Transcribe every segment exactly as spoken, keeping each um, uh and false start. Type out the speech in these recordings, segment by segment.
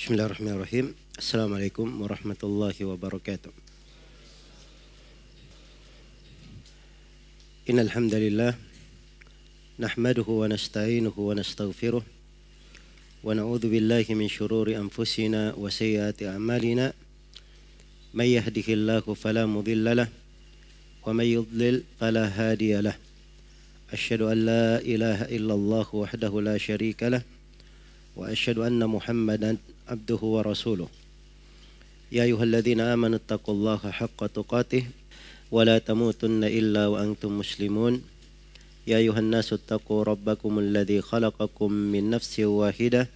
Bismillahirrahmanirrahim. Assalamualaikum warahmatullahi wabarakatuh. Innal hamdalillah nahmaduhu wa nasta'inuhu wa nastaghfiruh wa na'udzu billahi min shururi anfusina wa sayyiati a'malina. May yahdihillahu fala mudhillalah wa may yudlil fala hadiyalah. Asyhadu an la ilaha illallah wahdahu la syarikalah wa asyhadu anna Muhammadan abduhu wa rasuluh. Ya ayyuhalladzina amanu taqullaha haqqa tuqatih wa la tamutunna illa wa antum muslimun. Ya ayyuhannasu taqu rabbakumul ladzi khalaqakum min nafsin wahidah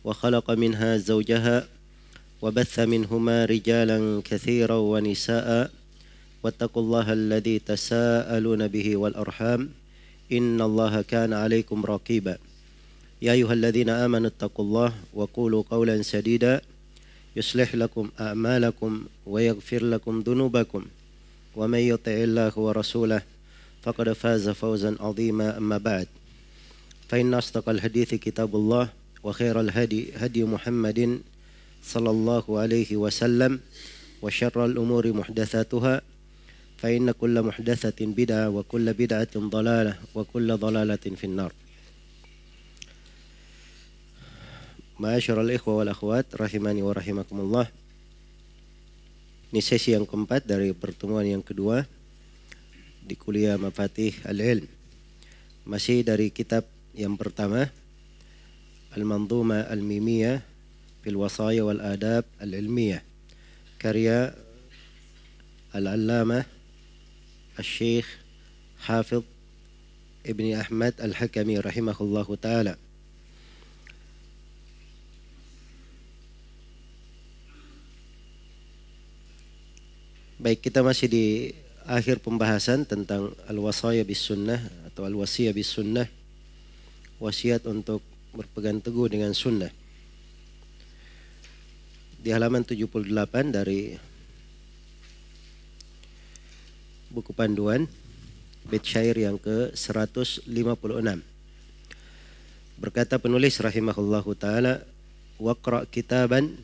wa khalaqa minha zawjaha wa batha minhuma rijalan katsiran wa nisaa. Wattaqullaha alladzi tasaaluna bihi wal arham. Innallaha kana 'alaikum raqiba. يا أيها الذين آمنوا اتقوا الله وقولوا قولا سديدا يصلح لكم أعمالكم ويغفر لكم ذنوبكم ومن يطع الله ورسوله فقد فاز فوزا عظيما. أما بعد، فإن أصدق الحديث كتاب الله وخير الهدي هدي محمد صلى الله عليه وسلم وشر الأمور محدثاتها فإن كل محدثة بدعة وكل بدعة ضلالة وكل ضلالة في النار. Ma'asyiral ikhwa wal akhwat rahimani wa rahimakumullah. Ini sesi yang keempat dari pertemuan yang kedua di Kuliah Mafatih Al-Ilmi. Masih dari kitab yang pertama, Al-Manzhumah Al-Mimiyah fil Wasaya wal Adab Al-Ilmiyah, karya Al-Allamah Al-Syekh Hafizh Ibn Ahmad Al-Hakami rahimahullahu ta'ala. Baik, kita masih di akhir pembahasan tentang al-wasaya bis sunnah atau al-wasiyah bis sunnah, wasiat untuk berpegang teguh dengan sunnah. Di halaman tujuh puluh delapan dari buku panduan Bait Syair yang ke seratus lima puluh enam. Berkata penulis rahimahullahu taala, waqra' kitaban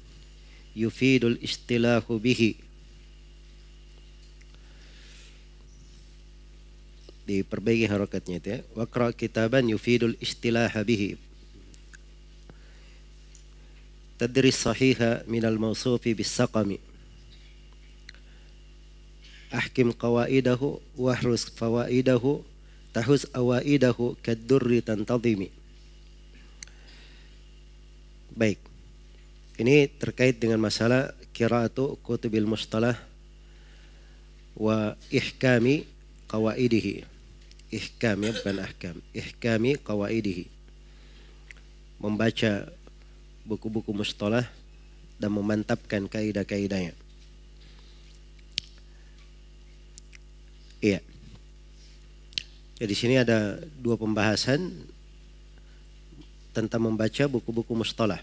yufidul istilahu bihi. Diperbaiki harakatnya itu ya. Waqra' kitaban yufidul istilaha bihi. Tadris sahiha minal mawsufi bis-saqami. Ahkim qawaidahu wahrus fawaidahu tahuz awaidahu kaddurri tantazimi. Baik. Ini terkait dengan masalah qira'atu kutubil mustalah wa ihkami qawaidihi. Ihkam ya, bukan ahkam. Ihkami qawaidihi. Membaca buku-buku mustalah dan memantapkan kaidah-kaidahnya. Iya. Jadi di sini ada dua pembahasan tentang membaca buku-buku mustalah.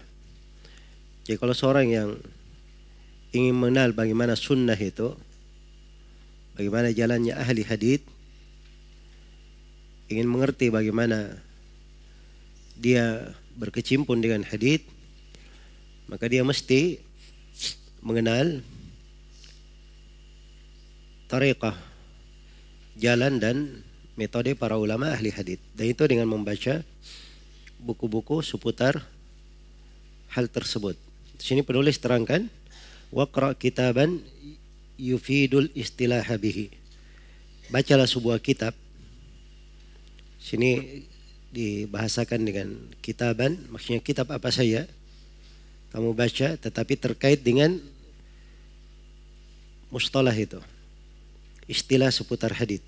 Jadi kalau seorang yang ingin mengenal bagaimana sunnah itu, bagaimana jalannya ahli hadith, ingin mengerti bagaimana dia berkecimpung dengan hadith, maka dia mesti mengenal tariqah, jalan dan metode para ulama ahli hadith. Dan itu dengan membaca buku-buku seputar hal tersebut. Di sini penulis terangkan, waqra' kitaban yufidul istilaha bihi. Bacalah sebuah kitab. Sini dibahasakan dengan kitaban, maksudnya kitab apa saja kamu baca, tetapi terkait dengan mustalah itu, istilah seputar hadits.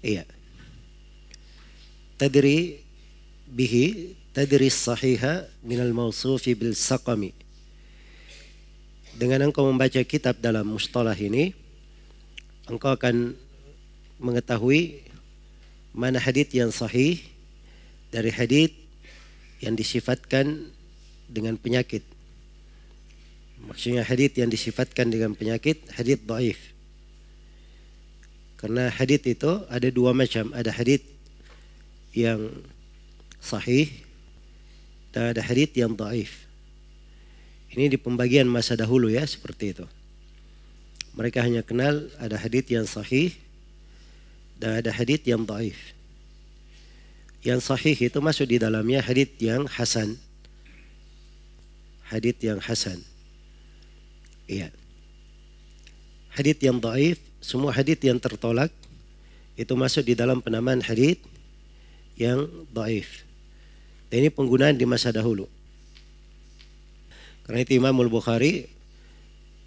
Iya. Tadri bihi tadris sahiha minal mawsufi bil saqami. Dengan engkau membaca kitab dalam mustalah ini, engkau akan mengetahui mana hadits yang sahih dari hadits yang disifatkan dengan penyakit. Maksudnya hadits yang disifatkan dengan penyakit, hadits dhaif. Karena hadits itu ada dua macam, ada hadits yang sahih dan ada hadits yang dhaif. Ini di pembagian masa dahulu ya, seperti itu. Mereka hanya kenal ada hadits yang sahih dan ada hadits yang dhaif. Yang sahih itu masuk di dalamnya hadits yang hasan. Hadits yang hasan. Iya. Hadits yang dhaif, semua hadits yang tertolak itu masuk di dalam penamaan hadits yang dhaif. Dan ini penggunaan di masa dahulu. Karena itu Imam Al-Bukhari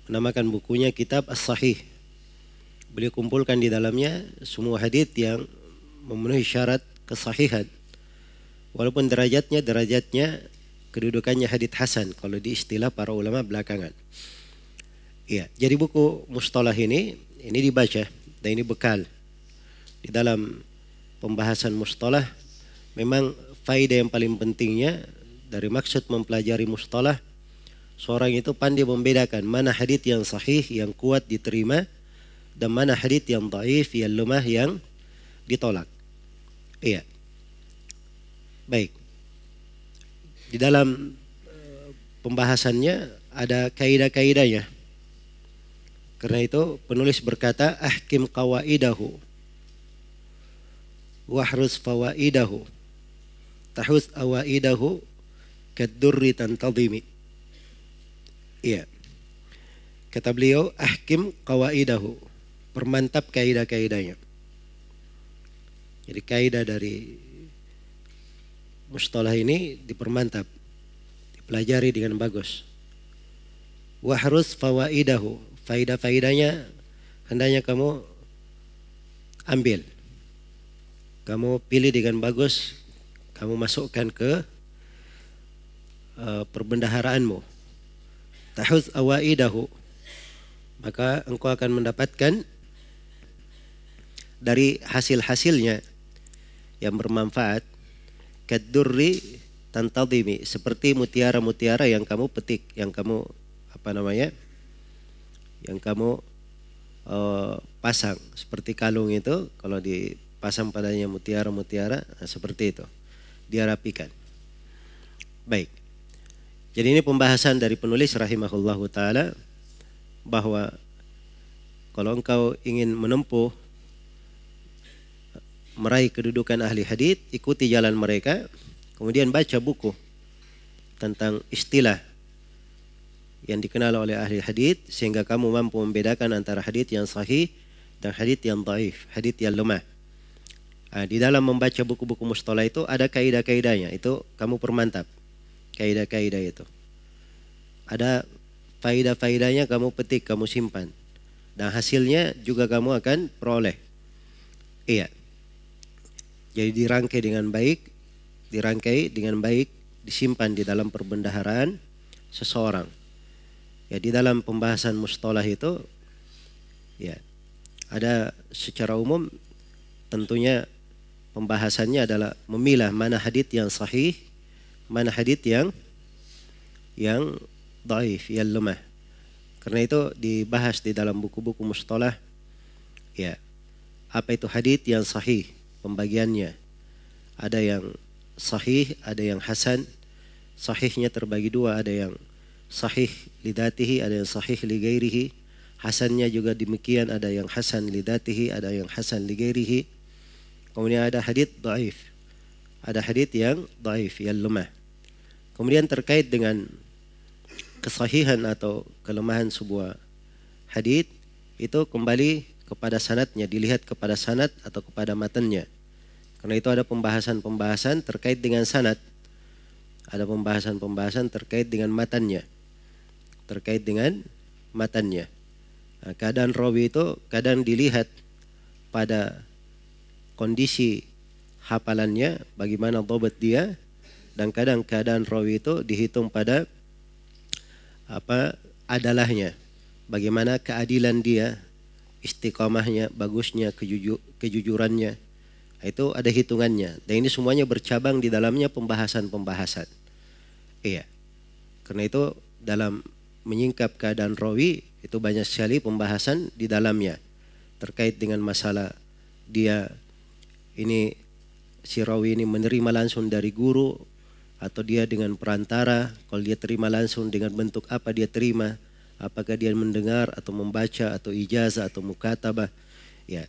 menamakan bukunya Kitab As-Sahih. Beliau kumpulkan di dalamnya semua hadits yang memenuhi syarat kesahihan. Walaupun derajatnya, derajatnya kedudukannya hadits hasan kalau di istilah para ulama belakangan. Iya, jadi buku mustalah ini ini dibaca dan ini bekal. Di dalam pembahasan mustalah memang faedah yang paling pentingnya dari maksud mempelajari mustalah, seorang itu pandai membedakan mana hadits yang sahih, yang kuat diterima, dan mana hadits yang dhaif, yang lemah, yang ditolak. Iya. Baik. Di dalam pembahasannya ada kaidah-kaidahnya. Karena itu penulis berkata, ahkim qawaidahu, wahruz fawaidahu, tahuz awaidahu, kaddurri tantadhimi. Iya. Kata beliau, ahkim qawaidahu, permantap kaidah-kaidahnya. Jadi kaidah dari mustalah ini dipermantap, dipelajari dengan bagus. Wahruz fawaidahu, faidah-faidahnya hendaknya kamu ambil. Kamu pilih dengan bagus, kamu masukkan ke uh, perbendaharaanmu. Tahuz awaidahu, maka engkau akan mendapatkan dari hasil-hasilnya yang bermanfaat. Kaddurri tantadhimi, seperti mutiara-mutiara yang kamu petik, yang kamu apa namanya, yang kamu uh, pasang. Seperti kalung itu kalau dipasang padanya mutiara-mutiara, nah seperti itu dia rapikan. Baik. Jadi ini pembahasan dari penulis rahimahullahu ta'ala, bahwa kalau engkau ingin menempuh, meraih kedudukan ahli hadits, ikuti jalan mereka, kemudian baca buku tentang istilah yang dikenal oleh ahli hadits, sehingga kamu mampu membedakan antara hadits yang sahih dan hadits yang dhaif, hadits yang lemah. Nah, di dalam membaca buku-buku mustalah itu ada kaidah-kaidahnya, itu kamu permantap. Kaidah-kaidah itu ada faidah-faidahnya, kamu petik, kamu simpan, dan hasilnya juga kamu akan peroleh. Iya. Jadi dirangkai dengan baik, dirangkai dengan baik, disimpan di dalam perbendaharaan seseorang. Ya, di dalam pembahasan mustalah itu ya ada secara umum, tentunya pembahasannya adalah memilah mana hadits yang sahih, mana hadits yang yang dhaif, yang lemah. Karena itu dibahas di dalam buku-buku mustalah. Ya, apa itu hadits yang sahih? Pembagiannya ada yang sahih, ada yang hasan. Sahihnya terbagi dua, ada yang sahih lidatihi, ada yang sahih ligairihi. Hasannya juga demikian, ada yang hasan lidatihi, ada yang hasan ligairihi. Kemudian ada hadits dhaif, ada hadits yang dhaif, yang lemah. Kemudian terkait dengan kesahihan atau kelemahan sebuah hadits, itu kembali kepada sanadnya, dilihat kepada sanad atau kepada matanya. Karena itu ada pembahasan-pembahasan terkait dengan sanad, ada pembahasan-pembahasan terkait dengan matanya, terkait dengan matanya. Nah, keadaan rawi itu kadang dilihat pada kondisi hafalannya, bagaimana dhabt dia, dan kadang keadaan rawi itu dihitung pada apa adalahnya, bagaimana keadilan dia, istiqamahnya, bagusnya, kejuju, kejujurannya. Itu ada hitungannya, dan ini semuanya bercabang di dalamnya pembahasan-pembahasan. Iya. Karena itu dalam menyingkap keadaan rawi itu banyak sekali pembahasan di dalamnya, terkait dengan masalah dia ini, si rawi ini menerima langsung dari guru, atau dia dengan perantara, kalau dia terima langsung dengan bentuk apa dia terima, apakah dia mendengar atau membaca atau ijazah atau mukatabah, ya.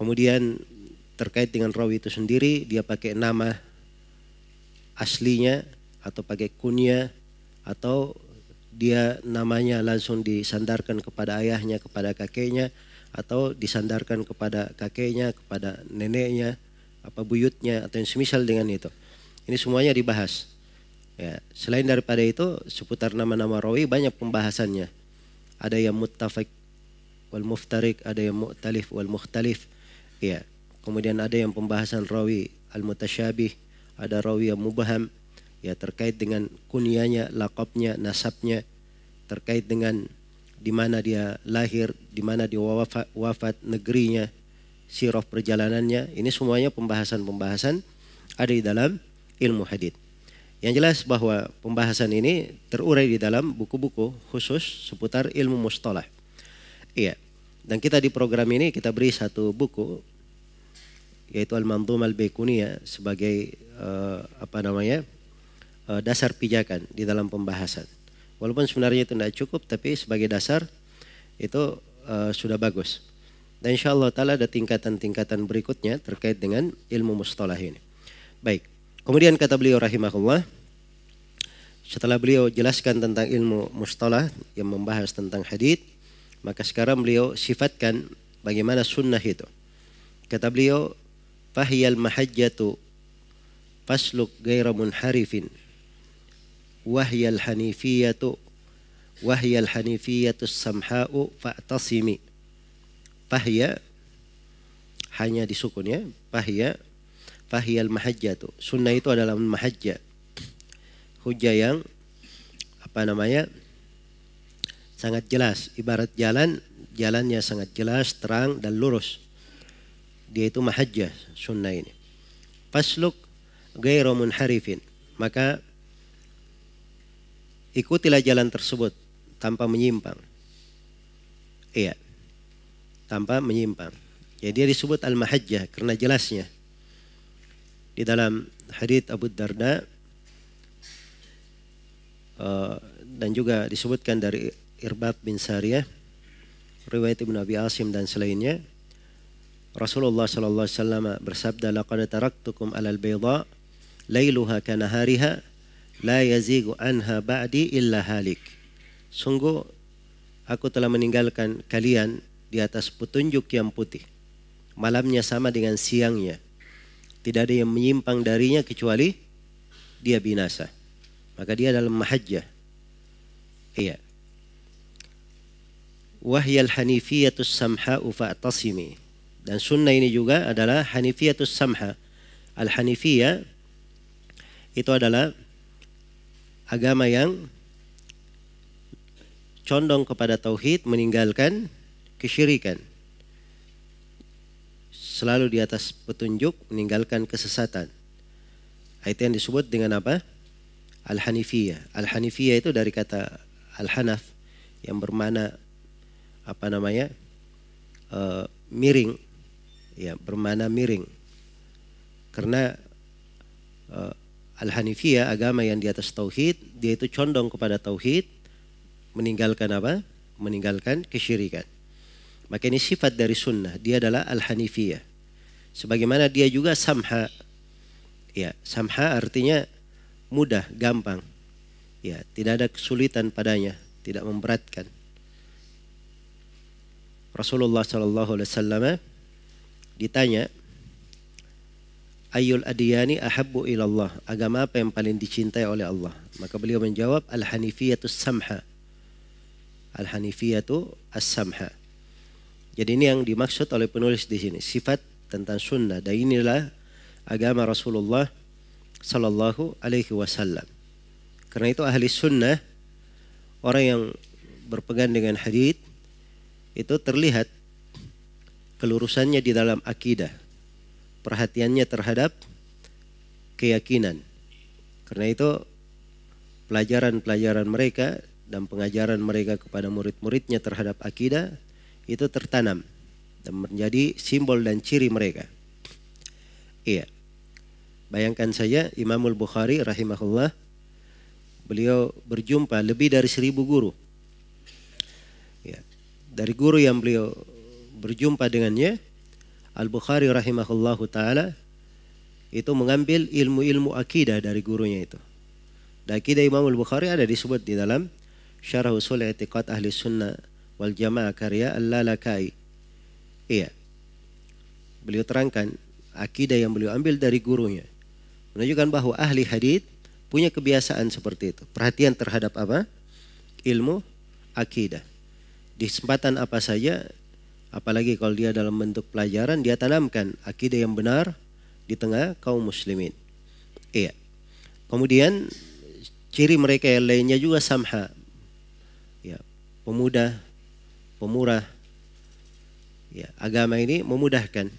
Kemudian terkait dengan rawi itu sendiri, dia pakai nama aslinya atau pakai kunya, atau dia namanya langsung disandarkan kepada ayahnya, kepada kakeknya, atau disandarkan kepada kakeknya, kepada neneknya, apa buyutnya, atau yang semisal dengan itu. Ini semuanya dibahas. Ya, selain daripada itu, seputar nama-nama rawi banyak pembahasannya. Ada yang muttafaq wal muftarik, ada yang mu'talif wal mukhtalif. Ya, kemudian ada yang pembahasan rawi al-mutasyabih, ada rawi yang mubaham. Ya, terkait dengan kunyanya, lakabnya, nasabnya, terkait dengan di mana dia lahir, di mana dia wafat, wafat negerinya, sirah perjalanannya. Ini semuanya pembahasan-pembahasan ada di dalam ilmu hadits. Yang jelas bahwa pembahasan ini terurai di dalam buku-buku khusus seputar ilmu mustalah. Iya. Dan kita di program ini kita beri satu buku, yaitu Al-Mandum Al-Bekunia, sebagai uh, apa namanya uh, dasar pijakan di dalam pembahasan. Walaupun sebenarnya itu tidak cukup, tapi sebagai dasar itu uh, sudah bagus. Dan insya Allah taala ada tingkatan-tingkatan berikutnya terkait dengan ilmu mustalah ini. Baik. Kemudian kata beliau rahimahullah, setelah beliau jelaskan tentang ilmu mustalah yang membahas tentang hadits, maka sekarang beliau sifatkan bagaimana sunnah itu. Kata beliau, fahiyal mahajjatu fasluk gaira munharifin, wahyal hanifiyatu, wahyal hanifiyatu samha'u fa'tasimi. Fahiyah, hanya disukun ya, fahiyah. Fahiyal mahajjah itu, sunnah itu adalah mahajjah, hujjah yang apa namanya sangat jelas, ibarat jalan, jalannya sangat jelas, terang dan lurus, dia itu mahajjah sunnah ini. Fasluk ghairu munharifin, maka ikutilah jalan tersebut tanpa menyimpang, iya, tanpa menyimpang. Jadi dia disebut al-mahajjah karena jelasnya. Di dalam hadits Abu Darda uh, dan juga disebutkan dari Irbadh bin Sariyah, riwayat Ibnu Abi Asim dan selainnya, Rasulullah sallallahu alaihi wasallam bersabda, laqad taraktukum alal bayda lailuha kanahariha la yazigu anha ba'di illa halik. Sungguh aku telah meninggalkan kalian di atas petunjuk yang putih, malamnya sama dengan siangnya, tidak ada yang menyimpang darinya kecuali dia binasa. Maka dia dalam mahajjah. Iya. Wahyal hanifiyatus samha'u fa'tasimi. Dan sunnah ini juga adalah hanifiyatus samha. Al-hanifiyah itu adalah agama yang condong kepada tauhid, meninggalkan kesyirikan, selalu di atas petunjuk, meninggalkan kesesatan. Itu yang disebut dengan apa? Al-Hanifiyah. Al-Hanifiyah itu dari kata Al-Hanaf yang bermakna apa namanya? E, miring. Ya, bermakna miring. Karena e, Al-Hanifiyah agama yang di atas tauhid, dia itu condong kepada tauhid, meninggalkan apa? Meninggalkan kesyirikan. Maka ini sifat dari sunnah, dia adalah Al-Hanifiyah. Sebagaimana dia juga samha, ya, samha artinya mudah, gampang, ya, tidak ada kesulitan padanya, tidak memberatkan. Rasulullah Shallallahu Alaihi Wasallam ditanya, ayyul adiyani ahabbu ilallah, agama apa yang paling dicintai oleh Allah? Maka beliau menjawab, al-hanifiyatu samha, al-hanifiyatu as-samha. Jadi ini yang dimaksud oleh penulis di sini, sifat tentang sunnah, dan inilah agama Rasulullah Sallallahu Alaihi Wasallam. Karena itu ahli sunnah, orang yang berpegang dengan hadits, itu terlihat kelurusannya di dalam akidah, perhatiannya terhadap keyakinan. Karena itu pelajaran-pelajaran mereka dan pengajaran mereka kepada murid-muridnya terhadap akidah itu tertanam dan menjadi simbol dan ciri mereka. Iya. Bayangkan saja Imamul Bukhari rahimahullah, beliau berjumpa lebih dari seribu guru. Ya, dari guru yang beliau berjumpa dengannya, Al-Bukhari rahimahullahu ta'ala itu mengambil ilmu-ilmu akidah dari gurunya itu. Dan akidah Imamul Bukhari ada disebut di dalam Syarah Usul I'tiqad Ahli Sunnah Wal Jamaah karya Al-Lalikai. Iya, beliau terangkan akidah yang beliau ambil dari gurunya, menunjukkan bahwa ahli hadith punya kebiasaan seperti itu, perhatian terhadap apa? Ilmu akidah. Di kesempatan apa saja, apalagi kalau dia dalam bentuk pelajaran, dia tanamkan akidah yang benar di tengah kaum muslimin. Iya. Kemudian ciri mereka yang lainnya juga samha, ya, pemudah, pemurah. Ya, agama ini memudahkan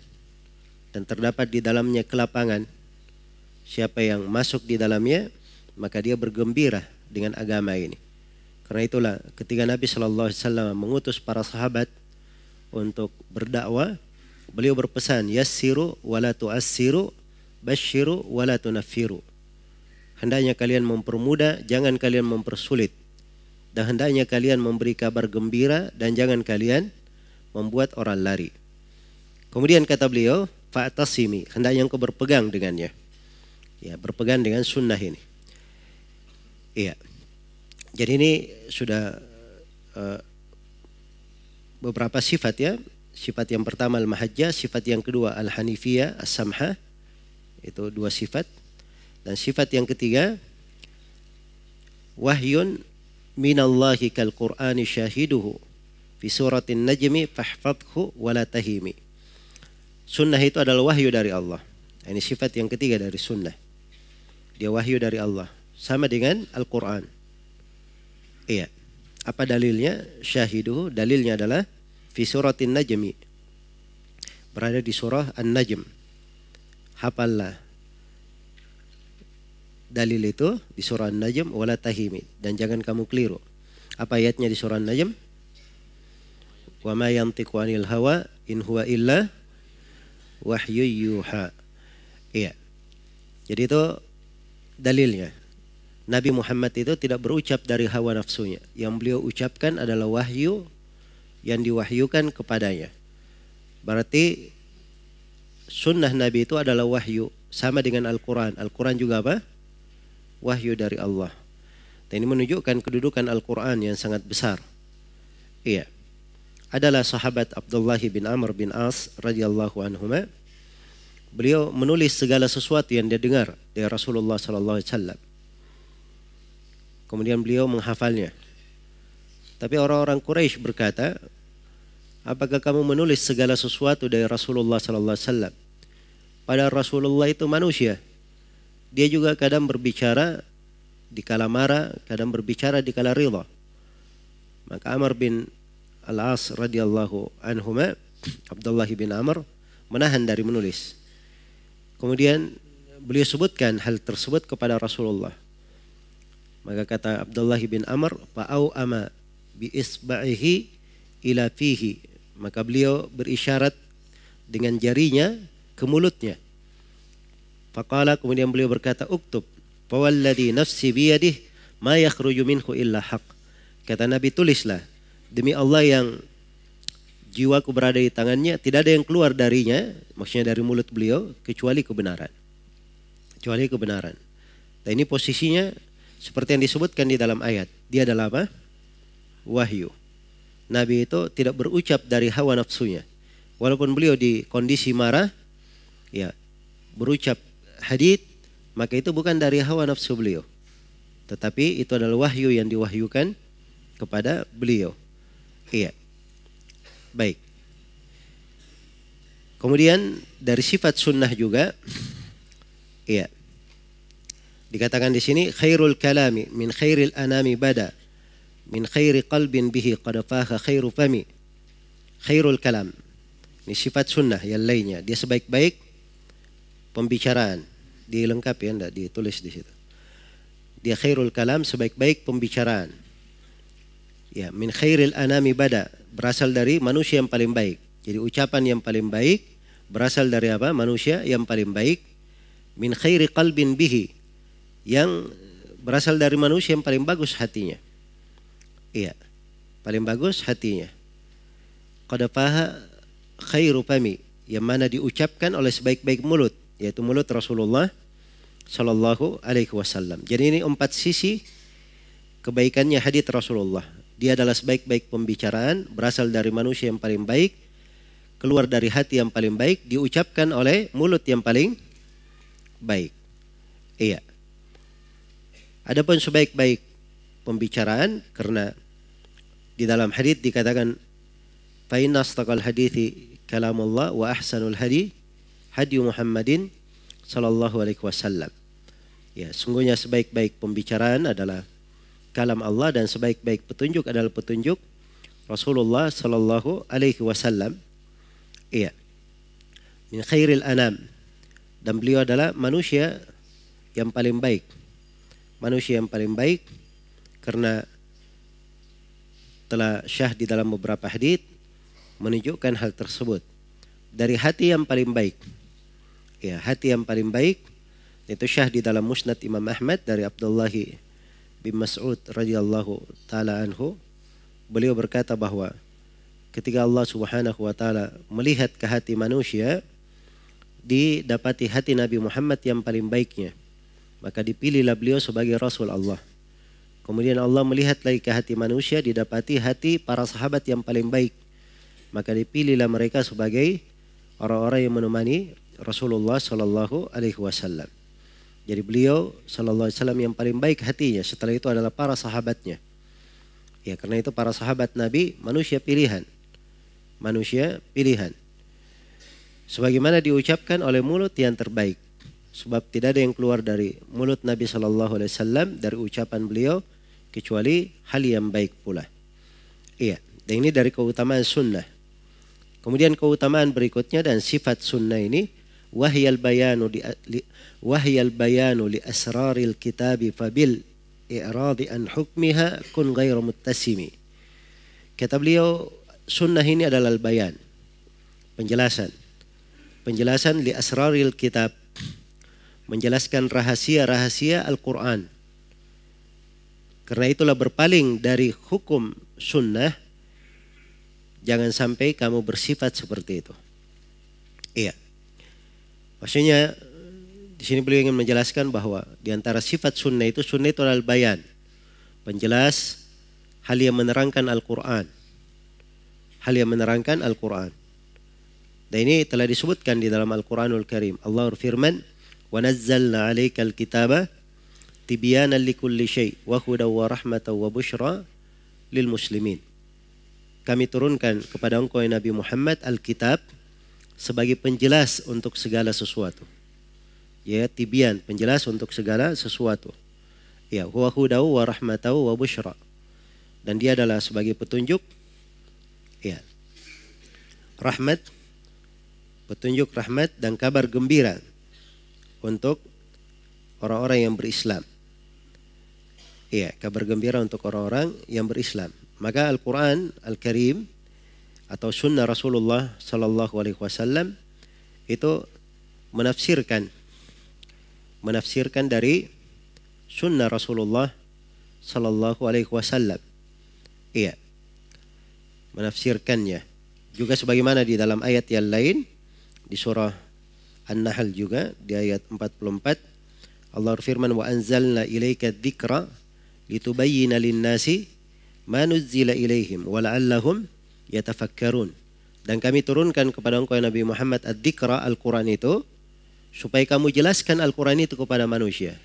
dan terdapat di dalamnya kelapangan. Siapa yang masuk di dalamnya, maka dia bergembira dengan agama ini. Karena itulah ketika Nabi Shallallahu Alaihi Wasallam mengutus para sahabat untuk berdakwah, beliau berpesan, yassiru wala tu'assiru, basyiru wala tunaffiru. Hendaknya kalian mempermudah, jangan kalian mempersulit. Dan hendaknya kalian memberi kabar gembira, dan jangan kalian membuat orang lari. Kemudian kata beliau, fa'tasimi, hendaknya engkau berpegang dengannya. Ya, berpegang dengan sunnah ini. Iya. Jadi ini sudah uh, beberapa sifat ya. Sifat yang pertama al-mahajjah, sifat yang kedua al-hanifiyah, as-samha. Itu dua sifat. Dan sifat yang ketiga, wahyun minallahi kal Qur'ani syahiduhu fi suratin najmi fahfadhu wala tahimi. Sunnah itu adalah wahyu dari Allah. Ini sifat yang ketiga dari sunnah. Dia wahyu dari Allah, sama dengan Al-Qur'an. Iya. Apa dalilnya? Syahiduhu, dalilnya adalah fi suratin najmi, berada di surah An-Najm. Hafallah dalil itu di surah An-Najm, wala tahimi, dan jangan kamu keliru. Apa ayatnya di surah An-Najm? Wa ma yantiqu anil hawa in huwa illa wahyu yuha. Iya. Jadi itu dalilnya. Nabi Muhammad itu tidak berucap dari hawa nafsunya. Yang beliau ucapkan adalah wahyu yang diwahyukan kepadanya. Berarti sunnah Nabi itu adalah wahyu, sama dengan Al-Qur'an. Al-Qur'an juga apa? Wahyu dari Allah. Dan ini menunjukkan kedudukan Al-Quran yang sangat besar. Iya. Adalah sahabat Abdullah bin Amr bin As radhiyallahu anhuma. Beliau menulis segala sesuatu yang dia dengar dari Rasulullah sallallahu alaihi wasallam. Kemudian beliau menghafalnya. Tapi orang-orang Quraisy berkata, "Apakah kamu menulis segala sesuatu dari Rasulullah sallallahu alaihi wasallam? Padahal Rasulullah itu manusia. Dia juga kadang berbicara di kala marah, kadang berbicara di kala ridha." Maka Amr bin Allahaz radhiyallahu anhuma, Abdullah bin Amr, menahan dari menulis. Kemudian beliau sebutkan hal tersebut kepada Rasulullah. Maka kata Abdullah bin Amr, "Fa'au ama bi isba'ihi ila fihi." Maka beliau berisyarat dengan jarinya ke mulutnya. Faqala, kemudian beliau berkata, uktub, fawalladhi nafsi biyadih ma yakhruju minhu illa haq. Kata Nabi, tulislah, demi Allah yang jiwaku berada di tangannya, tidak ada yang keluar darinya, maksudnya dari mulut beliau, kecuali kebenaran. Kecuali kebenaran. Dan ini posisinya seperti yang disebutkan di dalam ayat. Dia adalah apa? Wahyu. Nabi itu tidak berucap dari hawa nafsunya. Walaupun beliau di kondisi marah, ya, berucap hadith, maka itu bukan dari hawa nafsu beliau, tetapi itu adalah wahyu yang diwahyukan kepada beliau. Iya. Baik. Kemudian dari sifat sunnah juga, iya, dikatakan di sini, khairul kalami min khairil anami bada min khairi qalbin bihi qadafaha khairu fami. Khairul kalam, ini sifat sunnah yang lainnya. Dia sebaik-baik pembicaraan. Dilengkapi ya, enggak ditulis di situ. Dia khairul kalam, sebaik-baik pembicaraan. Ya, min khairil anami bada, berasal dari manusia yang paling baik. Jadi ucapan yang paling baik berasal dari apa? Manusia yang paling baik. min khairi qalbin bihi, yang berasal dari manusia yang paling bagus hatinya. Iya, paling bagus hatinya. Qadafaha khairu fami, yang mana diucapkan oleh sebaik-baik mulut, yaitu mulut Rasulullah Shallallahu Alaihi Wasallam. Jadi ini empat sisi kebaikannya hadits Rasulullah. Dia adalah sebaik-baik pembicaraan, berasal dari manusia yang paling baik, keluar dari hati yang paling baik, diucapkan oleh mulut yang paling baik. Iya. Adapun sebaik-baik pembicaraan, karena di dalam hadits dikatakan fa inna astaqal hadithi kalamullah wa ahsanul hadi hadi Muhammadin Sallallahu Alaihi Wasallam. Ya, sungguhnya sebaik-baik pembicaraan adalah kalam Allah, dan sebaik-baik petunjuk adalah petunjuk Rasulullah Sallallahu Alaihi Wasallam. Iya, min khairil anam, dan beliau adalah manusia yang paling baik, manusia yang paling baik, karena telah syah di dalam beberapa hadits menunjukkan hal tersebut, dari hati yang paling baik. Ya, hati yang paling baik itu syah di dalam musnad Imam Ahmad dari Abdullah bin Mas'ud radhiyallahu taala anhu. Beliau berkata bahwa ketika Allah Subhanahu wa taala melihat ke hati manusia, didapati hati Nabi Muhammad yang paling baiknya, maka dipilihlah beliau sebagai Rasul Allah. Kemudian Allah melihat lagi ke hati manusia, didapati hati para sahabat yang paling baik, maka dipilihlah mereka sebagai orang-orang yang menemani Rasulullah Shallallahu Alaihi Wasallam. Jadi beliau Shallallahu Alaihi Wasallam yang paling baik hatinya. Setelah itu adalah para sahabatnya. Ya, karena itu para sahabat Nabi manusia pilihan, manusia pilihan. Sebagaimana diucapkan oleh mulut yang terbaik. Sebab tidak ada yang keluar dari mulut Nabi Shallallahu Alaihi Wasallam dari ucapan beliau kecuali hal yang baik pula. Iya. Dan ini dari keutamaan sunnah. Kemudian keutamaan berikutnya dan sifat sunnah ini, wahyal bayanu li wahyal bayanu li asraril kitabi fabil i'radi an hukmiha kun ghairu muttasimi. Kata beliau, sunnah ini adalah al-bayan, penjelasan. Penjelasan li asraril kitab, menjelaskan rahasia-rahasia Al-Qur'an. Karena itulah berpaling dari hukum sunnah, jangan sampai kamu bersifat seperti itu. Iya. Maksudnya di sini beliau ingin menjelaskan bahwa di antara sifat sunnah itu, sunnah itu al-bayan, penjelas, hal yang menerangkan Al-Qur'an. Hal yang menerangkan Al-Qur'an. Dan ini telah disebutkan di dalam Al-Qur'anul Karim. Allah berfirman, "Wa nazzalna 'alaikal kitaba tibyanan likulli syai' wa hudaw wa rahmatan wa busyra lil muslimin." Kami turunkan kepada engkau Nabi Muhammad Al-Kitab sebagai penjelas untuk segala sesuatu. Ya, tibian, penjelas untuk segala sesuatu. Ya, huwa hudaw wa rahmataw wa busyra. Dan dia adalah sebagai petunjuk. Ya. Rahmat, petunjuk rahmat dan kabar gembira untuk orang-orang yang berislam. Ya, kabar gembira untuk orang-orang yang berislam. Maka Al-Qur'an Al-Karim atau sunnah Rasulullah Sallallahu Alaihi Wasallam itu menafsirkan menafsirkan dari sunnah Rasulullah Sallallahu Alaihi Wasallam. Iya, menafsirkannya juga sebagaimana di dalam ayat yang lain di surah An-Nahl juga di ayat empat puluh empat Allah berfirman, wa anzalna ilaika dzikra litubayyana lin-nasi ma nuzzila ilaihim wa la'allahum yatafakkarun. Dan kami turunkan kepada engkau Nabi Muhammad ad-dzikra, Al-Qur'an itu, supaya kamu jelaskan Al-Qur'an itu kepada manusia.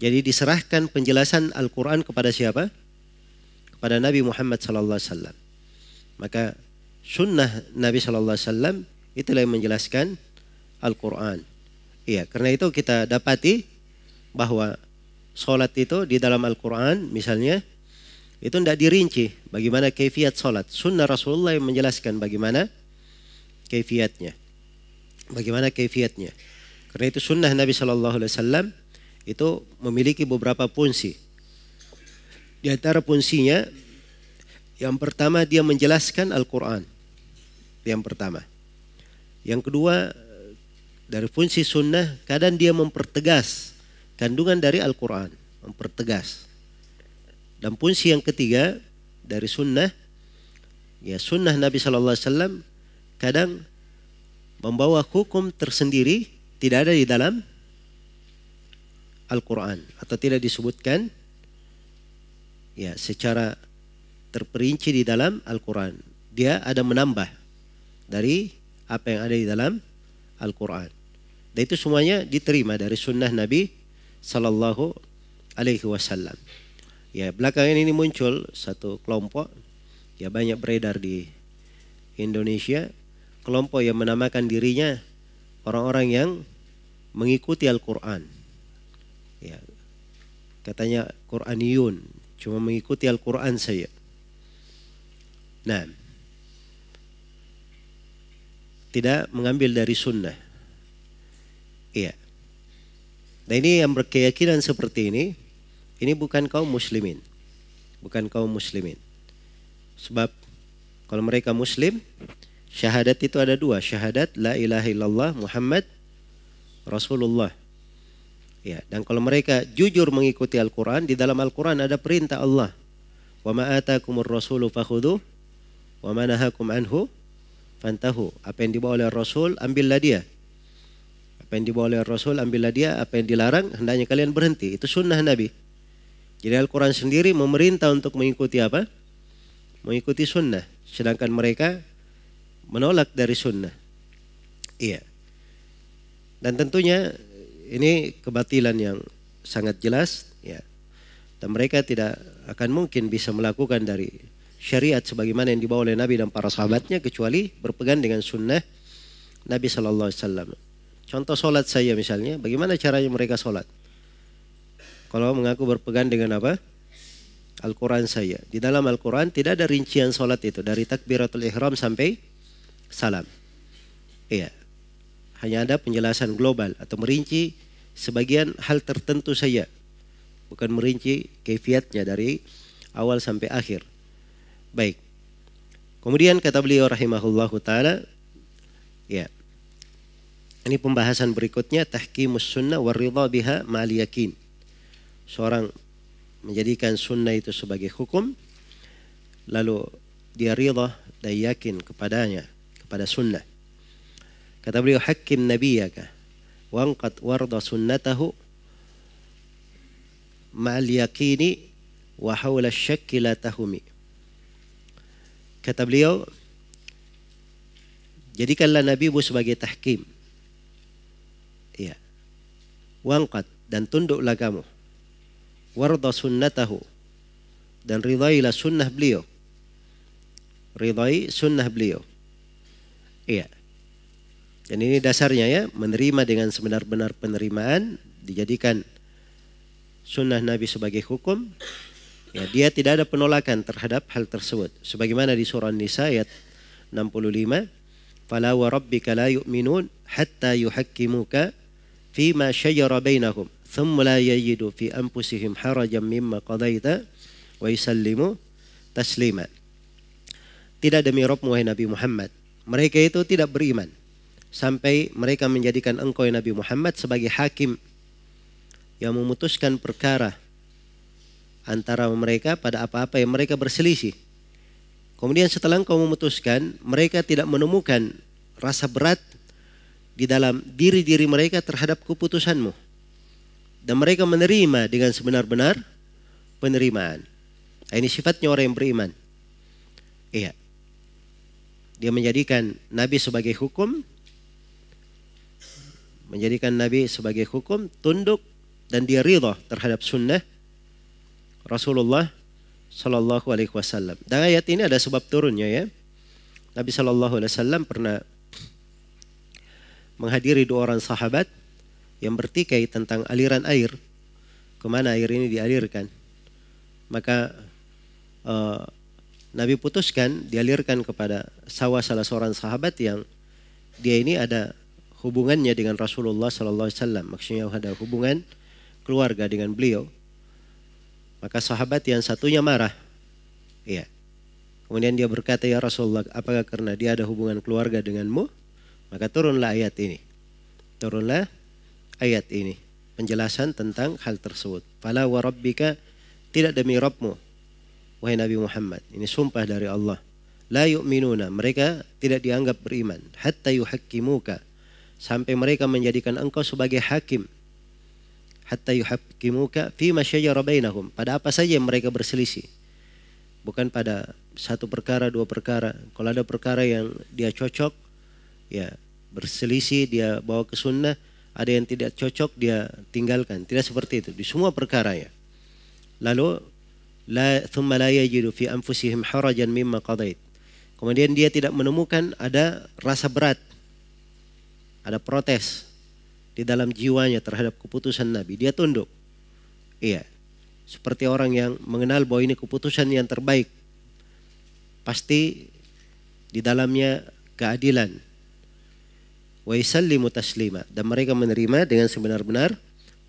Jadi diserahkan penjelasan Al-Qur'an kepada siapa? Kepada Nabi Muhammad sallallahu alaihi wasallam. Maka sunnah Nabi sallallahu alaihi wasallam itulah yang menjelaskan Al-Qur'an. Iya, karena itu kita dapati bahwa salat itu di dalam Al-Qur'an misalnya itu tidak dirinci bagaimana kaifiat salat. Sunnah Rasulullah yang menjelaskan bagaimana kaifiatnya. Bagaimana kaifiatnya. Karena itu sunnah Nabi Shallallahu Alaihi Wasallam itu memiliki beberapa fungsi. Di antara fungsinya, yang pertama dia menjelaskan Al-Qur'an. Yang pertama. Yang kedua Dari fungsi sunnah kadang dia mempertegas kandungan dari Al-Quran, mempertegas. Dan fungsi yang ketiga dari sunnah, ya sunnah Nabi shallallahu alaihi wasallam kadang membawa hukum tersendiri, tidak ada di dalam Al-Quran atau tidak disebutkan ya secara terperinci di dalam Al-Quran. Dia ada menambah dari apa yang ada di dalam Al-Quran. Dan itu semuanya diterima dari sunnah Nabi Sallallahu Alaihi Wasallam. Ya belakangan ini muncul satu kelompok, ya banyak beredar di Indonesia, kelompok yang menamakan dirinya orang-orang yang mengikuti Al-Quran. Ya katanya Quraniyun, cuma mengikuti Al-Quran saja. Nah, tidak mengambil dari sunnah. Iya. Dan ini yang berkeyakinan seperti ini, ini bukan kaum muslimin. Bukan kaum muslimin. Sebab kalau mereka muslim, syahadat itu ada dua. Syahadat la ilaha illallah Muhammad Rasulullah. Ya, dan kalau mereka jujur mengikuti Al-Quran, di dalam Al-Quran ada perintah Allah. Wa ma'atakumur rasulu fakhudhu, wa manahakum anhu fantahu. Apa yang dibawa oleh Rasul, ambillah dia. Apa yang dibawa oleh Rasul, ambillah dia. Apa yang dilarang, hendaknya kalian berhenti. Itu sunnah Nabi. Jadi Al-Quran sendiri memerintah untuk mengikuti apa? Mengikuti sunnah. Sedangkan mereka menolak dari sunnah. Iya. Dan tentunya ini kebatilan yang sangat jelas. Ya. Dan mereka tidak akan mungkin bisa melakukan dari syariat sebagaimana yang dibawa oleh Nabi dan para sahabatnya, kecuali berpegang dengan sunnah Nabi Sallallahu Alaihi Wasallam. Contoh solat saya misalnya, bagaimana caranya mereka solat? Kalau mengaku berpegang dengan apa? Al-Quran saya. Di dalam Al-Quran tidak ada rincian solat itu, dari takbiratul ihram sampai salam. Iya. Hanya ada penjelasan global atau merinci sebagian hal tertentu saja, bukan merinci kaifiatnya dari awal sampai akhir. Baik. Kemudian kata beliau rahimahullahu taala, ya. Ini pembahasan berikutnya, tahkimus sunnah waridha biha ma'al yakin. Seorang menjadikan sunnah itu sebagai hukum, lalu dia ridha dan yakin kepadanya, kepada sunnah. Kata beliau, hakim nabiyaka wangqad warda sunnatahu ma'al yakini wa hawla syakki la tahumi. Kata beliau, jadikanlah nabimu sebagai tahkim. Ya. Wangkat, dan tunduklah kamu. Warda sunnatahu, dan ridailah sunnah beliau. Ridai sunnah beliau. Iya. Dan ini dasarnya ya, menerima dengan sebenar-benar penerimaan, dijadikan sunnah Nabi sebagai hukum. Ya, dia tidak ada penolakan terhadap hal tersebut. Sebagaimana di surah Nisa ayat enam puluh lima, "Fala wa rabbika la yu'minun hatta yuhakkimuka fima syajara bainahum, thumma la yajidu fi anfusihim harajan mimma qadaita wa yusallimu taslima." Tidak demi Rabbmu wahai Nabi Muhammad, mereka itu tidak beriman sampai mereka menjadikan engkau ya Nabi Muhammad sebagai hakim yang memutuskan perkara antara mereka pada apa-apa yang mereka berselisih. Kemudian setelah engkau memutuskan, mereka tidak menemukan rasa berat di dalam diri-diri mereka terhadap keputusanmu. Dan mereka menerima dengan sebenar-benar penerimaan. Nah, ini sifatnya orang yang beriman. Iya. Dia menjadikan Nabi sebagai hukum. Menjadikan Nabi sebagai hukum, tunduk, dan dia ridha terhadap sunnah Rasulullah Shallallahu Alaihi Wasallam. Dan ayat ini ada sebab turunnya ya. Nabi Shallallahu Alaihi Wasallam pernah menghadiri dua orang sahabat yang bertikai tentang aliran air, kemana air ini dialirkan. Maka eh, Nabi putuskan dialirkan kepada sawah salah seorang sahabat yang dia ini ada hubungannya dengan Rasulullah Shallallahu Alaihi Wasallam. Maksudnya ada hubungan keluarga dengan beliau. Maka sahabat yang satunya marah. Iya. Kemudian dia berkata, "Ya Rasulullah, apakah karena dia ada hubungan keluarga denganmu?" Maka turunlah ayat ini. turunlah ayat ini, penjelasan tentang hal tersebut. Fala warabbika, tidak demi Rabbmu wahai Nabi Muhammad, ini sumpah dari Allah, la yu'minuna, mereka tidak dianggap beriman, hatta yuhakkimuka, sampai mereka menjadikan engkau sebagai hakim, hatta yuhakkimuka fima syajara bainahum, pada apa saja yang mereka berselisih, bukan pada satu perkara dua perkara. Kalau ada perkara yang dia cocok ya berselisih, dia bawa ke sunnah, ada yang tidak cocok dia tinggalkan, tidak seperti itu di semua perkara ya. Lalu la thumma la yajidu fi anfusihim harajan mimma qadait, kemudian dia tidak menemukan ada rasa berat, ada protes di dalam jiwanya terhadap keputusan Nabi, dia tunduk. Iya, seperti orang yang mengenal bahwa ini keputusan yang terbaik, pasti di dalamnya keadilan. Wa yusallimu taslima, dan mereka menerima dengan sebenar-benar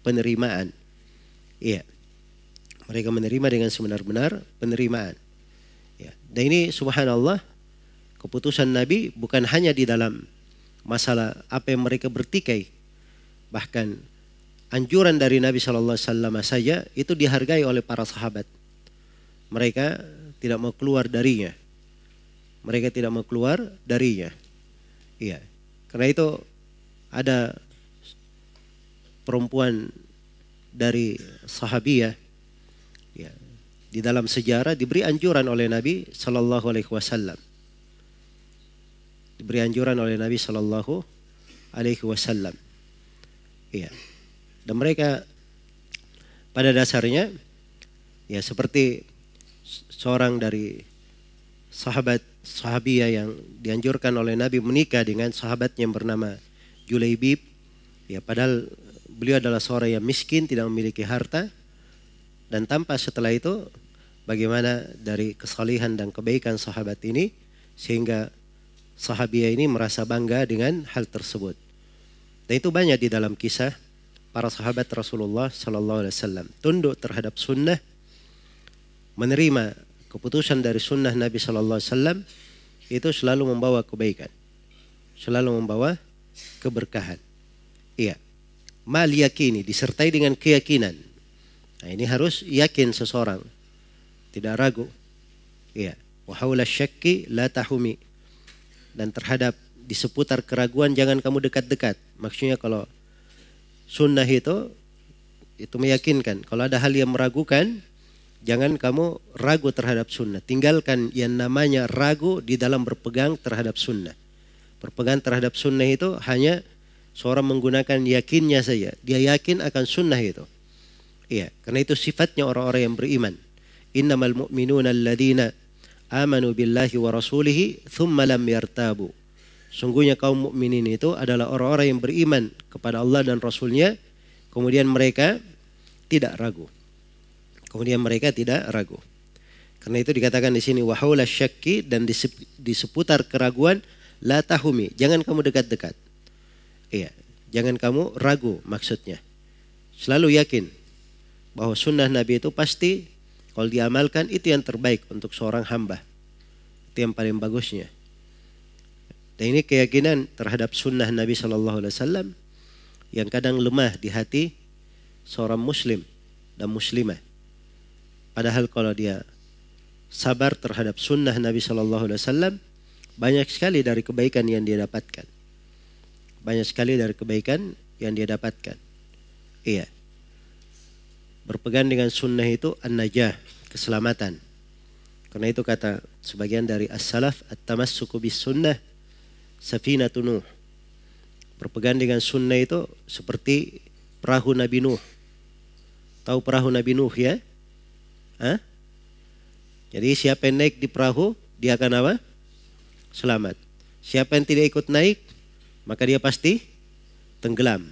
penerimaan. Iya, mereka menerima dengan sebenar-benar penerimaan. Ya. Dan ini subhanallah, keputusan Nabi bukan hanya di dalam masalah apa yang mereka bertikai, bahkan anjuran dari Nabi Shallallahu Alaihi Wasallam saja itu dihargai oleh para sahabat. Mereka tidak mau keluar darinya. Mereka tidak mau keluar darinya. Iya, karena itu ada perempuan dari sahabiyah ya, di dalam sejarah diberi anjuran oleh Nabi Shallallahu Alaihi Wasallam. Diberi anjuran oleh Nabi Shallallahu Alaihi Wasallam. Iya, dan mereka pada dasarnya ya seperti seorang dari sahabat sahabiyah yang dianjurkan oleh Nabi menikah dengan sahabatnya yang bernama Juleybib. Ya, padahal beliau adalah seorang yang miskin, tidak memiliki harta, dan tanpa setelah itu bagaimana dari kesalihan dan kebaikan sahabat ini sehingga sahabiyah ini merasa bangga dengan hal tersebut. Dan itu banyak di dalam kisah para sahabat Rasulullah Sallallahu Alaihi Wasallam, tunduk terhadap sunnah, menerima keputusan dari sunnah Nabi Sallallahu Alaihi Wasallam, itu selalu membawa kebaikan, selalu membawa keberkahan. Iya, mal yakini, disertai dengan keyakinan. Nah, ini harus yakin seseorang, tidak ragu. Iya, wa haula syakki la tahumi, dan terhadap di seputar keraguan jangan kamu dekat-dekat. Maksudnya kalau sunnah itu itu meyakinkan, kalau ada hal yang meragukan jangan kamu ragu terhadap sunnah. Tinggalkan yang namanya ragu di dalam berpegang terhadap sunnah. Berpegang terhadap sunnah itu hanya seorang menggunakan yakinnya saja. Dia yakin akan sunnah itu. Iya, karena itu sifatnya orang-orang yang beriman. Innamal mu'minuna alladhina amanu billahi wa rasulihi thumma lam yartabu. Sungguhnya kaum mukminin itu adalah orang-orang yang beriman kepada Allah dan Rasulnya, kemudian mereka tidak ragu. Kemudian mereka tidak ragu. Karena itu dikatakan di sini wahaula syakki, dan di seputar keraguan la tahumi, jangan kamu dekat-dekat. Iya, jangan kamu ragu maksudnya. Selalu yakin bahwa sunnah Nabi itu pasti kalau diamalkan itu yang terbaik untuk seorang hamba. Itu yang paling bagusnya. Dan ini keyakinan terhadap sunnah Nabi Shallallahu Alaihi Wasallam yang kadang lemah di hati seorang muslim dan muslimah. Padahal kalau dia sabar terhadap sunnah Nabi Shallallahu Alaihi Wasallam, banyak sekali dari kebaikan yang dia dapatkan. Banyak sekali dari kebaikan yang dia dapatkan. Iya, berpegang dengan sunnah itu an-najah, keselamatan. Karena itu kata sebagian dari as-salaf, at-tamassuku bis sunnah safinatu Nuh. Berpegang dengan sunnah itu seperti perahu Nabi Nuh. Tahu perahu Nabi Nuh ya? Hah? Jadi siapa yang naik di perahu dia akan apa? Selamat. Siapa yang tidak ikut naik maka dia pasti tenggelam.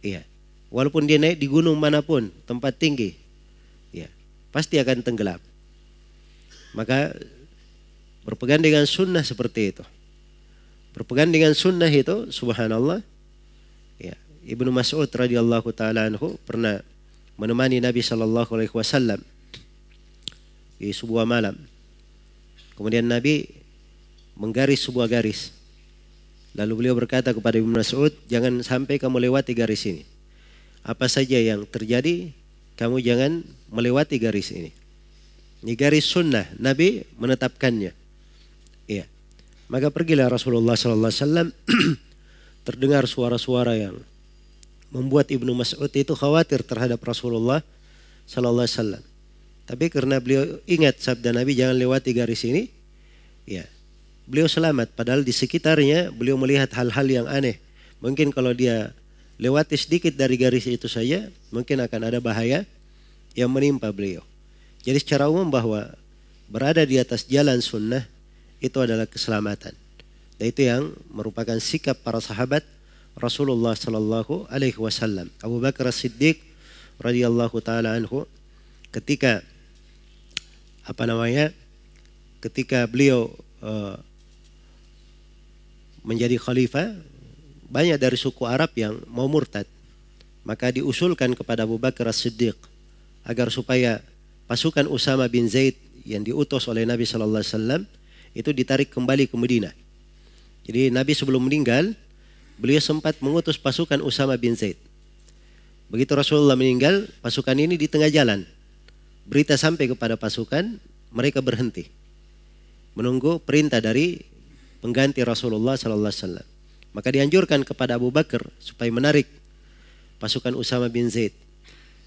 Iya. Walaupun dia naik di gunung manapun, tempat tinggi, ya pasti akan tenggelam. Maka berpegang dengan sunnah seperti itu. Berpegang dengan sunnah itu subhanallah. Ya, Ibnu Mas'ud radhiyallahu taala anhu pernah menemani Nabi Shallallahu Alaihi Wasallam di sebuah malam. Kemudian Nabi menggaris sebuah garis. Lalu beliau berkata kepada Ibnu Mas'ud, jangan sampai kamu lewati garis ini. Apa saja yang terjadi, kamu jangan melewati garis ini. Ini garis sunnah, Nabi menetapkannya. Iya. Maka pergilah Rasulullah sallallahu alaihi wasallam. Terdengar suara-suara yang membuat Ibnu Mas'ud itu khawatir terhadap Rasulullah sallallahu alaihi wasallam. Tapi karena beliau ingat sabda Nabi, jangan lewati garis ini, ya, beliau selamat. Padahal di sekitarnya beliau melihat hal-hal yang aneh. Mungkin kalau dia lewati sedikit dari garis itu saja, mungkin akan ada bahaya yang menimpa beliau. Jadi secara umum bahwa berada di atas jalan sunnah itu adalah keselamatan. Dan itu yang merupakan sikap para sahabat Rasulullah Sallallahu Alaihi Wasallam. Abu Bakar As Siddiq radhiyallahu taala anhu, ketika apa namanya, ketika beliau uh, menjadi khalifah, banyak dari suku Arab yang mau murtad. Maka diusulkan kepada Abu Bakar As-Siddiq agar supaya pasukan Usama bin Zaid yang diutus oleh Nabi Sallallahu Alaihi Wasallam itu ditarik kembali ke Madinah. Jadi Nabi sebelum meninggal, beliau sempat mengutus pasukan Usama bin Zaid. Begitu Rasulullah meninggal, pasukan ini di tengah jalan. Berita sampai kepada pasukan, mereka berhenti menunggu perintah dari pengganti Rasulullah Sallallahu Alaihi Wasallam. Maka dianjurkan kepada Abu Bakar supaya menarik pasukan Usama bin Zaid.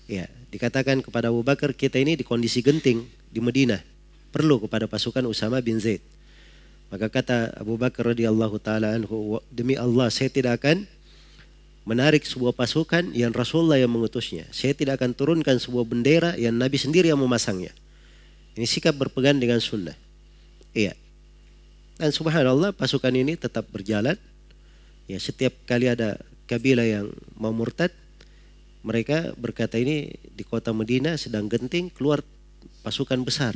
Ya, dikatakan kepada Abu Bakar, kita ini di kondisi genting di Madinah, perlu kepada pasukan Usama bin Zaid. Maka kata Abu Bakar radhiyallahu taala anhu, demi Allah saya tidak akan menarik sebuah pasukan yang Rasulullah yang mengutusnya. Saya tidak akan turunkan sebuah bendera yang Nabi sendiri yang memasangnya. Ini sikap berpegang dengan sunnah. Iya. Dan subhanallah pasukan ini tetap berjalan. Ya, setiap kali ada kabilah yang mau murtad, mereka berkata ini di kota Madinah sedang genting, keluar pasukan besar.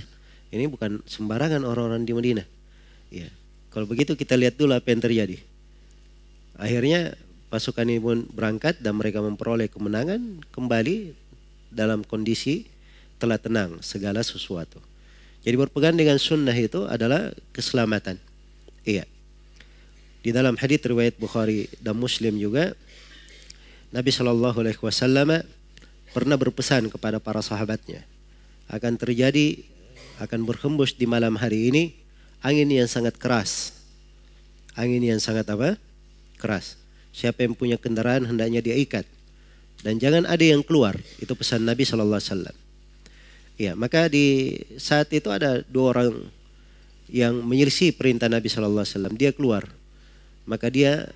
Ini bukan sembarangan orang-orang di Madinah. Iya. Kalau begitu kita lihat dulu apa yang terjadi. Akhirnya pasukan ini pun berangkat dan mereka memperoleh kemenangan kembali dalam kondisi telah tenang segala sesuatu. Jadi berpegang dengan sunnah itu adalah keselamatan. Iya. Di dalam hadis riwayat Bukhari dan Muslim juga, Nabi Shallallahu Alaihi Wasallam pernah berpesan kepada para sahabatnya, akan terjadi, akan berhembus di malam hari ini angin yang sangat keras. Angin yang sangat apa? Keras. Siapa yang punya kendaraan hendaknya dia ikat dan jangan ada yang keluar. Itu pesan Nabi Sallallahu Alaihi Wasallam. Ya, maka di saat itu ada dua orang yang menyelisih perintah Nabi Sallallahu Alaihi Wasallam. Dia keluar, maka dia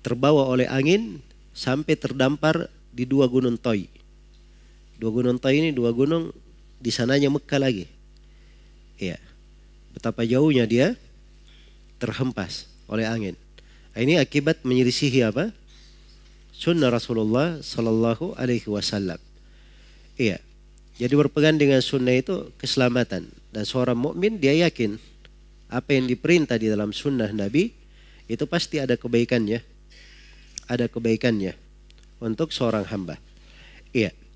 terbawa oleh angin sampai terdampar di dua gunung Toy. Dua gunung Toy ini dua gunung di sananya Mekah lagi. Ya, betapa jauhnya dia terhempas oleh angin. Ini akibat menyelisihi apa? Sunnah Rasulullah Sallallahu Alaihi Wasallam. Iya. Jadi berpegang dengan sunnah itu keselamatan. Dan seorang mukmin dia yakin apa yang diperintah di dalam sunnah Nabi itu pasti ada kebaikannya, ada kebaikannya untuk seorang hamba. Iya.